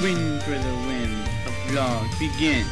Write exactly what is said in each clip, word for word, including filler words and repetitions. Win for the win, a vlog begin.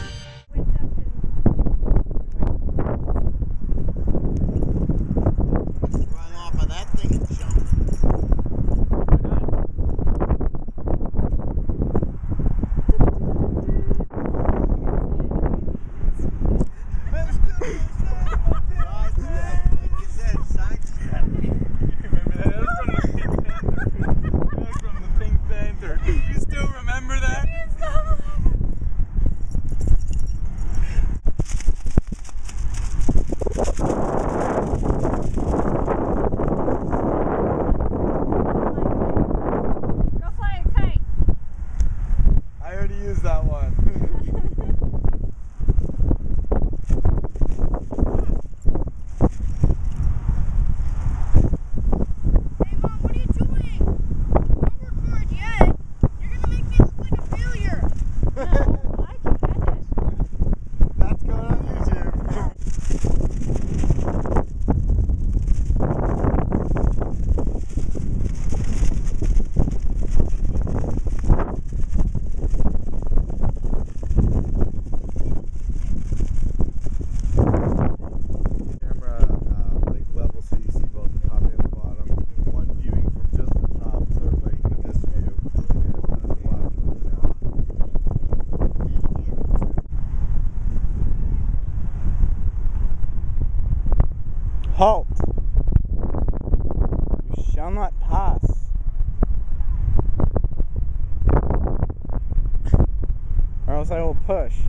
Halt! You shall not pass. Or else I will push.